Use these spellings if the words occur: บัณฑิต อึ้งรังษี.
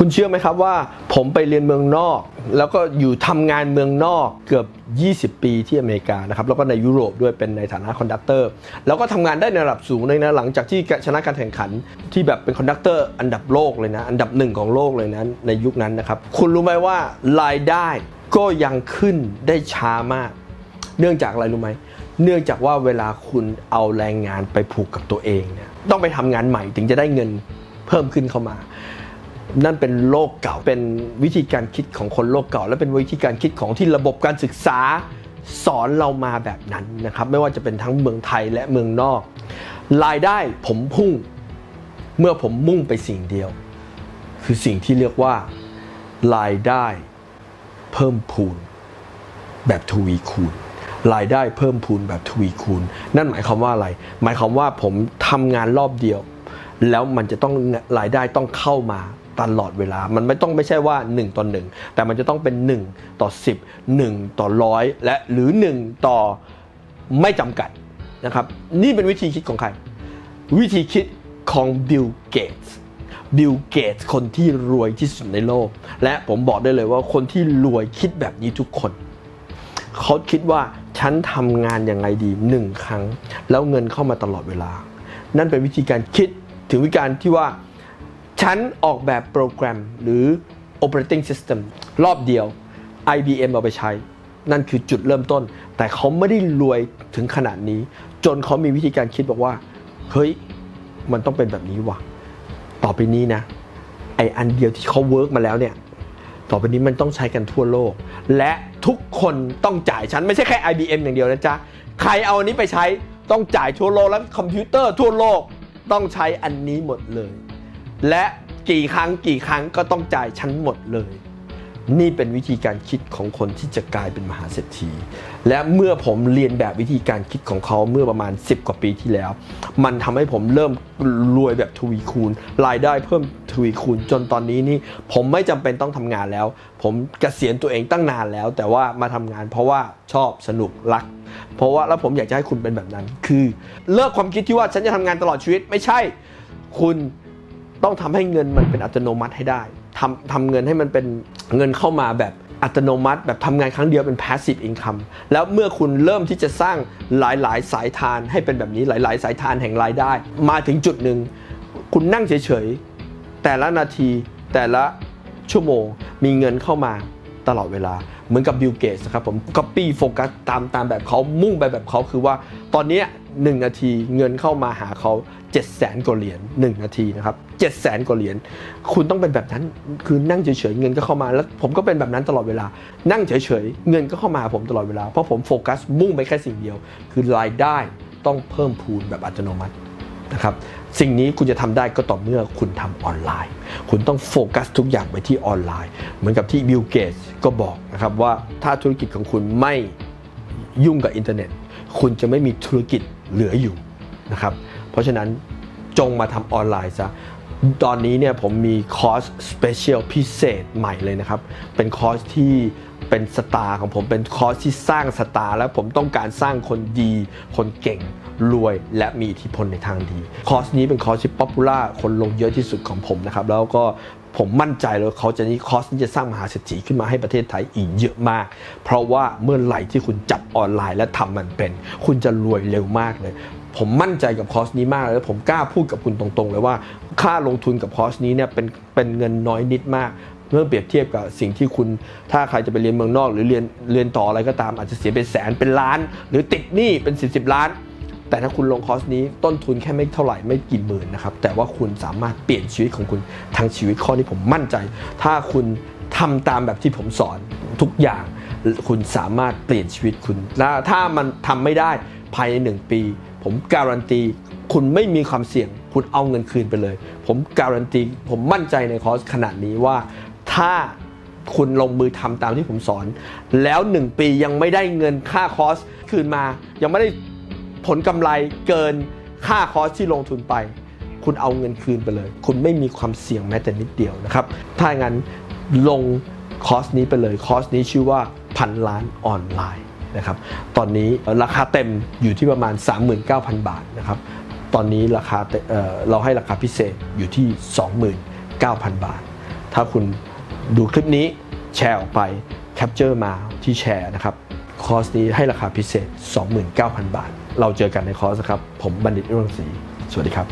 คุณเชื่อไหมครับว่าผมไปเรียนเมืองนอกแล้วก็อยู่ทำงานเมืองนอกเกือบ20 ปีที่อเมริกานะครับแล้วก็ในยุโรปด้วยเป็นในฐานะคอนดักเตอร์แล้วก็ทำงานได้ในระดับสูงเลยนะหลังจากที่ชนะการแข่งขันที่แบบเป็นคอนดักเตอร์อันดับโลกเลยนะอันดับหนึ่งของโลกเลยนะในยุคนั้นนะครับคุณรู้ไหมว่ารายได้ก็ยังขึ้นได้ช้ามากเนื่องจากอะไรรู้ไหมเนื่องจากว่าเวลาคุณเอาแรงงานไปผูกกับตัวเองเนี่ยต้องไปทำงานใหม่ถึงจะได้เงินเพิ่มขึ้นเข้ามานั่นเป็นโลกเก่าเป็นวิธีการคิดของคนโลกเก่าและเป็นวิธีการคิดของที่ระบบการศึกษาสอนเรามาแบบนั้นนะครับไม่ว่าจะเป็นทั้งเมืองไทยและเมืองนอกรายได้ผมพุ่งเมื่อผมมุ่งไปสิ่งเดียวคือสิ่งที่เรียกว่ารายได้เพิ่มพูนแบบทวีคูณรายได้เพิ่มพูนแบบทวีคูณนั่นหมายความว่าอะไรหมายความว่าผมทำงานรอบเดียวแล้วมันจะต้องรายได้ต้องเข้ามาตลอดเวลามันไม่ใช่ว่า1ต่อ1แต่มันจะต้องเป็น1ต่อ10 1ต่อ100และหรือ1ต่อไม่จำกัดนะครับนี่เป็นวิธีคิดของใครวิธีคิดของบิลเกตส์คนที่รวยที่สุดในโลกและผมบอกได้เลยว่าคนที่รวยคิดแบบนี้ทุกคนเขาคิดว่าฉันทำงานยังไงดี1ครั้งแล้วเงินเข้ามาตลอดเวลานั่นเป็นวิธีการคิดถึงวิธีการที่ว่าฉันออกแบบโปรแกรมหรือ operating system รอบเดียว IBM เอาไปใช้นั่นคือจุดเริ่มต้นแต่เขาไม่ได้รวยถึงขนาดนี้จนเขามีวิธีการคิดบอกว่าเฮ้ยมันต้องเป็นแบบนี้ว่ะต่อไปนี้นะไออันเดียวที่เขาเวิร์กมาแล้วเนี่ยต่อไปนี้มันต้องใช้กันทั่วโลกและทุกคนต้องจ่ายฉันไม่ใช่แค่ IBM อย่างเดียวนะจ๊ะใครเอาอันนี้ไปใช้ต้องจ่ายทั่วโลกแล้วคอมพิวเตอร์ทั่วโลกต้องใช้อันนี้หมดเลยและกี่ครั้งก็ต้องจ่ายชั้นหมดเลยนี่เป็นวิธีการคิดของคนที่จะกลายเป็นมหาเศรษฐีและเมื่อผมเรียนแบบวิธีการคิดของเขาเมื่อประมาณ10กว่าปีที่แล้วมันทำให้ผมเริ่มรวยแบบทวีคูณรายได้เพิ่มทวีคูณจนตอนนี้นี่ผมไม่จำเป็นต้องทำงานแล้วผมเกษียณตัวเองตั้งนานแล้วแต่ว่ามาทำงานเพราะว่าชอบสนุกรักเพราะว่าแล้วผมอยากจะให้คุณเป็นแบบนั้นคือเลิกความคิดที่ว่าฉันจะทำงานตลอดชีวิตไม่ใช่คุณต้องทำให้เงินมันเป็นอัตโนมัติให้ได้ทำเงินให้มันเป็นเงินเข้ามาแบบอัตโนมัติแบบทำงานครั้งเดียวเป็น passive income แล้วเมื่อคุณเริ่มที่จะสร้างหลายๆสายทานให้เป็นแบบนี้หลายๆสายทานแห่งรายได้มาถึงจุดหนึ่งคุณนั่งเฉยๆแต่ละนาทีแต่ละชั่วโมงมีเงินเข้ามาตลอดเวลาเหมือนกับบิลเกตส์นะครับผม copy focus ตามแบบเขามุ่งไปแบบเขาคือว่าตอนนี้1นาทีเงินเข้ามาหาเขา700,000 กว่าเหรียญ1นาทีนะครับ700,000 กว่าเหรียญคุณต้องเป็นแบบนั้นคือนั่งเฉยๆเงินก็เข้ามาแล้วผมก็เป็นแบบนั้นตลอดเวลานั่งเฉยๆเงินก็เข้ามาผมตลอดเวลาเพราะผมโฟกัสมุ่งไปแค่สิ่งเดียวคือรายได้ต้องเพิ่มพูนแบบอัตโนมัตินะครับสิ่งนี้คุณจะทำได้ก็ต่อเมื่อคุณทำออนไลน์คุณต้องโฟกัสทุกอย่างไปที่ออนไลน์เหมือนกับที่บิลเกตส์ก็บอกนะครับว่าถ้าธุรกิจของคุณไม่ยุ่งกับอินเทอร์เน็ตคุณจะไม่มีธุรกิจเหลืออยู่นะครับเพราะฉะนั้นจงมาทำออนไลน์ซะตอนนี้เนี่ยผมมีคอร์สสเปเชียลพิเศษใหม่เลยนะครับเป็นคอร์สที่เป็นสตาร์ของผมเป็นคอร์สที่สร้างสตาร์แล้วผมต้องการสร้างคนดีคนเก่งรวยและมีอิทธิพลในทางดีคอร์สนี้เป็นคอร์สที่ป๊อปปูล่าคนลงเยอะที่สุดของผมนะครับแล้วก็ผมมั่นใจเลยเขาจะนี้คอร์สนี้จะสร้างมหาเศรษฐีขึ้นมาให้ประเทศไทยอีกเยอะมากเพราะว่าเมื่อไหร่ที่คุณจับออนไลน์และทำมันเป็นคุณจะรวยเร็วมากเลยผมมั่นใจกับคอร์สนี้มากแล้วผมกล้าพูดกับคุณตรงๆเลยว่าค่าลงทุนกับคอร์สนี้เนี่ยเป็นเงินน้อยนิดมากเมื่อเปรียบเทียบกับสิ่งที่คุณถ้าใครจะไปเรียนเมืองนอกหรือเรียนต่ออะไรก็ตามอาจจะเสียเป็นแสนเป็นล้านหรือติดหนี้เป็น10ล้านแต่ถ้าคุณลงคอร์สนี้ต้นทุนแค่ไม่เท่าไหร่ไม่กี่หมื่นนะครับแต่ว่าคุณสามารถเปลี่ยนชีวิตของคุณทั้งชีวิตข้อนี้ผมมั่นใจถ้าคุณทำตามแบบที่ผมสอนทุกอย่างคุณสามารถเปลี่ยนชีวิตคุณถ้ามันทำไม่ได้ภายใน1ปีผมการันตีคุณไม่มีความเสี่ยงคุณเอาเงินคืนไปเลยผมการันตีผมมั่นใจในคอร์สขนาดนี้ว่าถ้าคุณลงมือทำตามที่ผมสอนแล้ว1ปียังไม่ได้เงินค่าคอร์สคืนมายังไม่ได้ผลกำไรเกินค่าคอร์สที่ลงทุนไปคุณเอาเงินคืนไปเลยคุณไม่มีความเสี่ยงแม้แต่นิดเดียวนะครับถ้าอย่างนั้นลงคอร์สนี้ไปเลยคอร์สนี้ชื่อว่าพันล้านออนไลน์นะครับตอนนี้ราคาเต็มอยู่ที่ประมาณ 39,000 บาทนะครับตอนนี้ราคาเราให้ราคาพิเศษอยู่ที่ 29,000 บาท ถ้าคุณดูคลิปนี้แชร์ออกไปแคปเจอร์มาที่แชร์นะครับคอร์สนี้ให้ราคาพิเศษ 29,000 บาทเราเจอกันในคอร์สครับผมบัณฑิต รุ่งศรีสวัสดีครับ